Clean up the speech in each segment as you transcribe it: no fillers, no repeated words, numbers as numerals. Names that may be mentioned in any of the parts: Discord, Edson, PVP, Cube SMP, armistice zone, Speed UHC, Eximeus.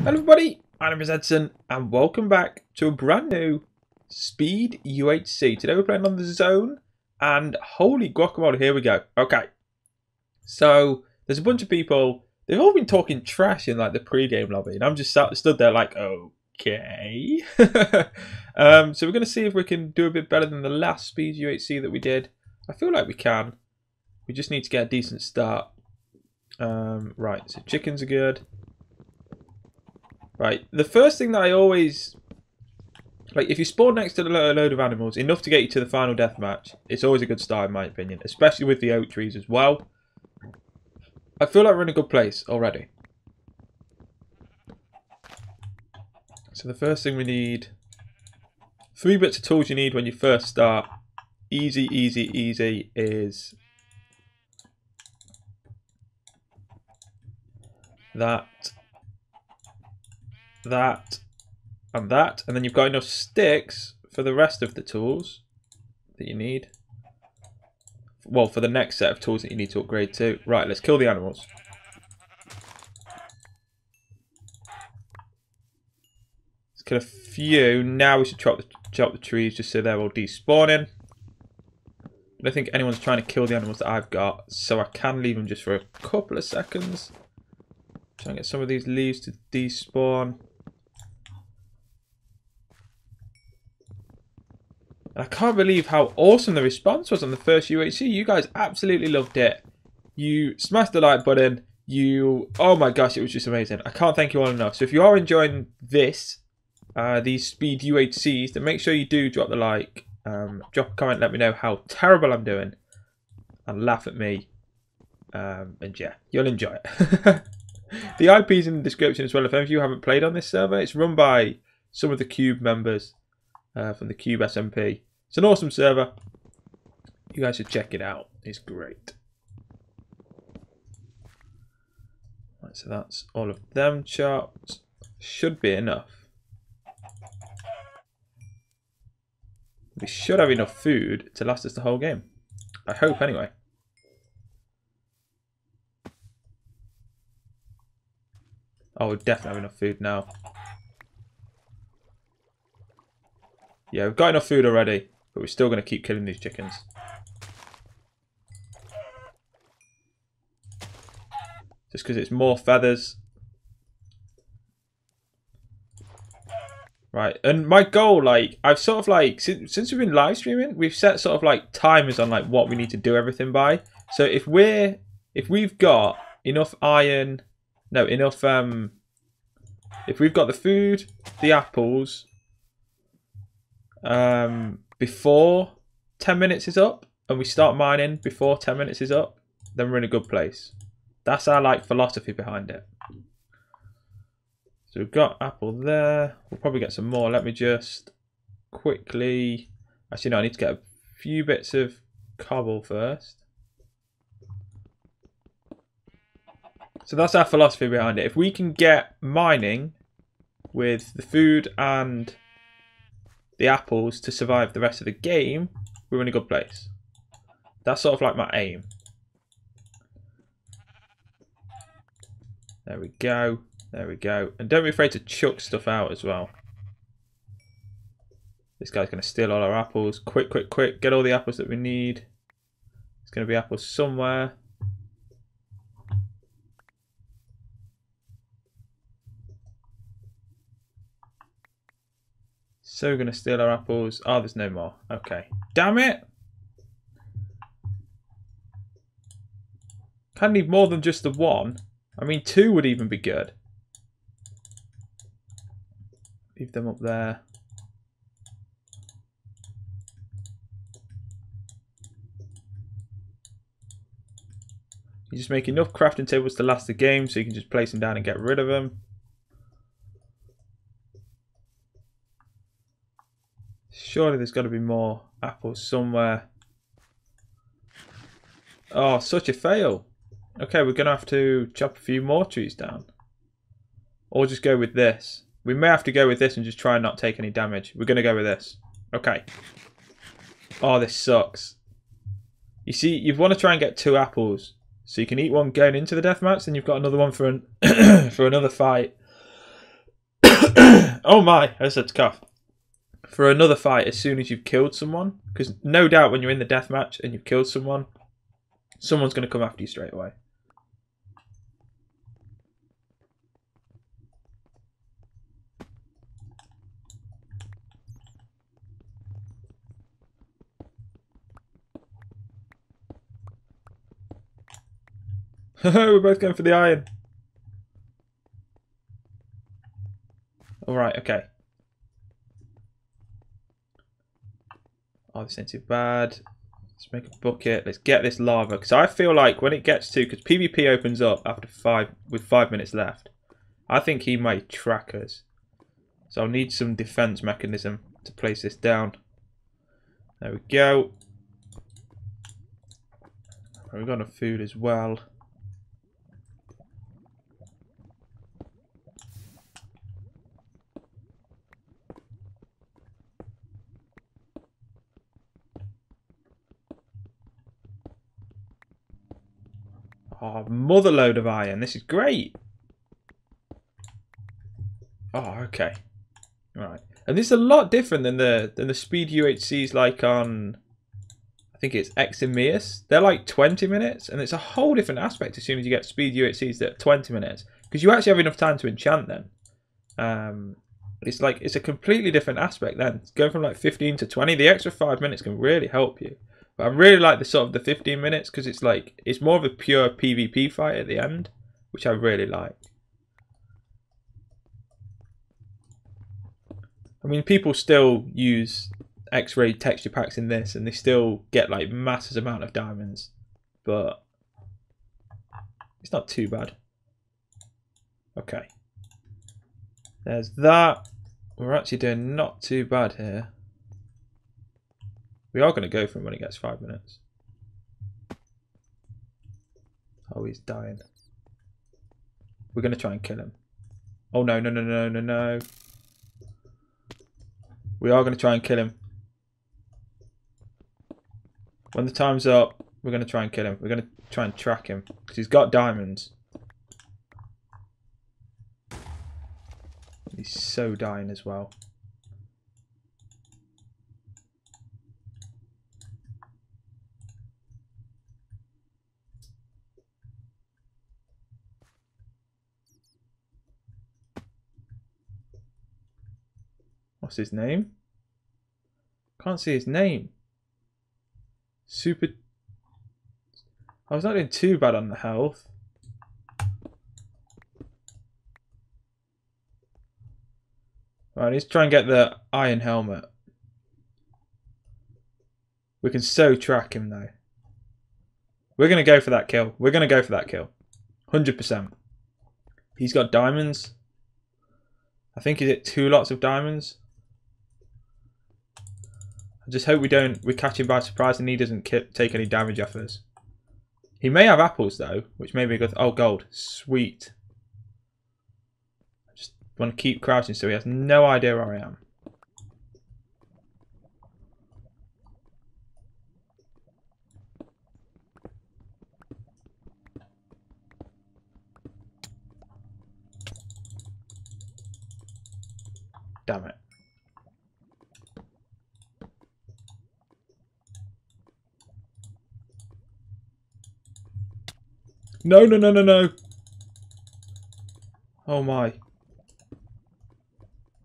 Hello everybody, my name is Edson and welcome back to a brand new Speed UHC. Today we're playing on the zone and holy guacamole, here we go. Okay, so there's a bunch of people, they've all been talking trash in like the pre-game lobby and I'm just stood there like, okay. So we're going to see if we can do a bit better than the last Speed UHC that we did. I feel like we can, we just need to get a decent start. Right, so chickens are good. Right, the first thing that I always, like if you spawn next to a load of animals, enough to get you to the final deathmatch, it's always a good start in my opinion, especially with the oak trees as well. I feel like we're in a good place already. So the first thing we need, 3 bits of tools you need when you first start, easy, easy, easy, is that, and then you've got enough sticks for the rest of the tools that you need. Well, for the next set of tools that you need to upgrade to. Right, let's kill the animals. Let's kill a few. Now we should chop the trees just so they're all despawning. I don't think anyone's trying to kill the animals that I've got, so I can leave them just for a couple of seconds. Try and get some of these leaves to despawn. I can't believe how awesome the response was on the first UHC. You guys absolutely loved it. You smashed the like button. Oh my gosh, it was just amazing. I can't thank you all enough. So if you are enjoying this, these Speed UHCs, then make sure you do drop the like, drop a comment, let me know how terrible I'm doing, and laugh at me. And yeah, you'll enjoy it. The IP's in the description as well. If you haven't played on this server, it's run by some of the Cube members from the Cube SMP. It's an awesome server. You guys should check it out. It's great. Right, so that's all of them chopped. Should be enough. We should have enough food to last us the whole game. I hope, anyway. Oh, we definitely have enough food now. Yeah, we've got enough food already, but we're still going to keep killing these chickens. Just because it's more feathers. Right, and my goal, like, I've sort of, like, since we've been live streaming, we've set sort of, like, timers on, like, what we need to do everything by. So if we've got enough iron, no, enough, if we've got the food, the apples, before 10 minutes is up and we start mining before 10 minutes is up, then we're in a good place. That's our like philosophy behind it. So we've got apple there. We'll probably get some more. Let me just quickly, actually no, I need to get a few bits of cobble first. So that's our philosophy behind it. If we can get mining with the food and the apples to survive the rest of the game, we're in a good place. That's sort of like my aim. There we go. There we go. And don't be afraid to chuck stuff out as well. This guy's going to steal all our apples. Quick, quick, quick. Get all the apples that we need. There's going to be apples somewhere. So we're going to steal our apples. Oh, there's no more. Okay. Damn it! Can't need more than just the one. I mean, 2 would even be good. Leave them up there. You just make enough crafting tables to last the game, so you can just place them down and get rid of them. Surely there's got to be more apples somewhere. Oh, such a fail. Okay, we're going to have to chop a few more trees down. Or just go with this. We may have to go with this and just try and not take any damage. We're going to go with this. Okay. Oh, this sucks. You see, you want to try and get 2 apples. So you can eat one going into the deathmatch, then you've got another one for, for another fight. Oh my, I said to cough. For another fight as soon as you've killed someone, because no doubt when you're in the deathmatch and you've killed someone, someone's going to come after you straight away. We're both going for the iron. Alright, okay. Oh, this ain't too bad. Let's make a bucket. Let's get this lava. Because I feel like when it gets to... Because PvP opens up after with 5 minutes left. I think he might track us. So I'll need some defense mechanism to place this down. There we go. We've got enough food as well. Oh, mother load of iron. This is great. Oh, okay. Right. And this is a lot different than the speed UHCs like on, I think it's Eximeus. They're like 20 minutes. And it's a whole different aspect as soon as you get speed UHCs that are 20 minutes. Because you actually have enough time to enchant them. It's like, it's a completely different aspect then. Going from like 15 to 20, the extra 5 minutes can really help you. I really like the sort of the 15 minutes because it's like, it's more of a pure PvP fight at the end, which I really like. I mean, people still use X-ray texture packs in this and they still get like massive amount of diamonds, but it's not too bad. Okay. There's that. We're actually doing not too bad here. We are going to go for him when it gets 5 minutes. Oh, he's dying. We're going to try and kill him. Oh, no, no, no, no, no, no. We are going to try and kill him. When the time's up, we're going to try and kill him. We're going to try and track him because he's got diamonds. He's so dying as well. What's his name? Can't see his name. Super. I was not doing too bad on the health. Alright, let's try and get the iron helmet. We can so track him though. We're going to go for that kill. We're going to go for that kill. 100%. He's got diamonds. I think he's hit 2 lots of diamonds. Just hope we catch him by surprise and he doesn't take any damage off us. He may have apples though, which may be good. Oh, gold. Sweet. I just want to keep crouching so he has no idea where I am. Damn it. No, no, no, no, no. Oh my.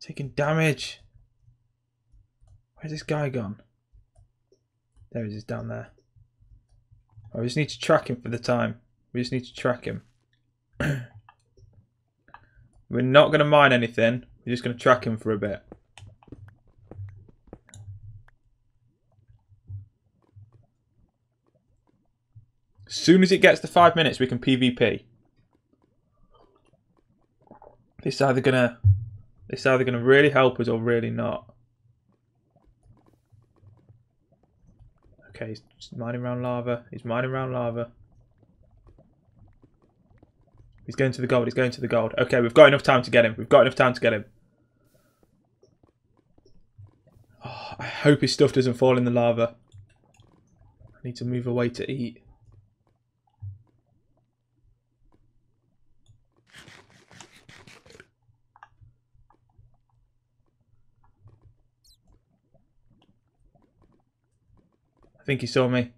Taking damage. Where's this guy gone? There he is, down there. I just need to track him for the time. We just need to track him. We're not going to mine anything. We're just going to track him for a bit. As soon as it gets to 5 minutes, we can PvP. It's either gonna really help us or really not. Okay, he's just mining around lava. He's mining around lava. He's going to the gold. He's going to the gold. Okay, we've got enough time to get him. We've got enough time to get him. Oh, I hope his stuff doesn't fall in the lava. I need to move away to eat. think he saw me.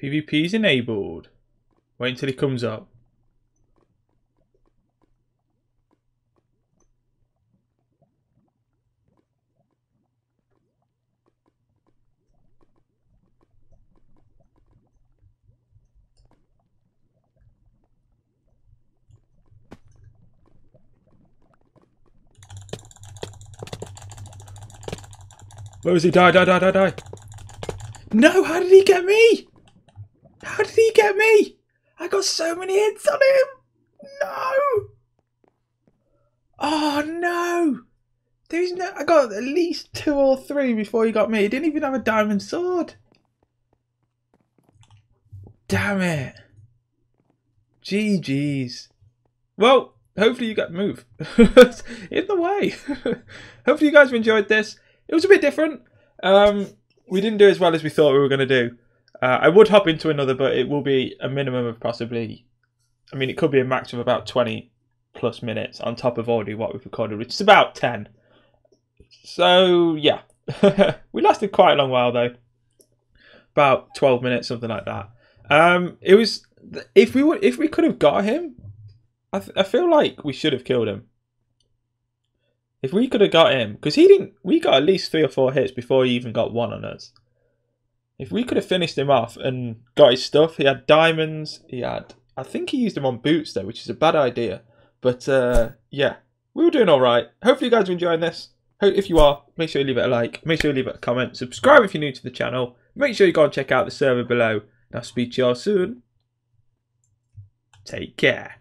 PvP's enabled. Wait until he comes up. Where is he? Die, die, die, die, die. No, how did he get me? How did he get me? I got so many hits on him. No. Oh, no. There's no. I got at least 2 or 3 before he got me. He didn't even have a diamond sword. Damn it. GG's. Well, hopefully you got moved. In the way. Hopefully you guys enjoyed this. It was a bit different. We didn't do as well as we thought we were going to do. I would hop into another, but it will be a minimum of possibly... I mean, it could be a max of about 20+ minutes on top of already what we've recorded, which is about 10. So, yeah. We lasted quite a long while, though. About 12 minutes, something like that. It was... If we could have got him, I feel like we should have killed him. If we could have got him, because he didn't, we got at least 3 or 4 hits before he even got one on us. If we could have finished him off and got his stuff, he had diamonds, he had, I think he used them on boots though, which is a bad idea. But yeah, we were doing alright. Hopefully you guys are enjoying this. If you are, make sure you leave it a like, make sure you leave it a comment, subscribe if you're new to the channel, make sure you go and check out the server below. And I'll speak to you all soon. Take care.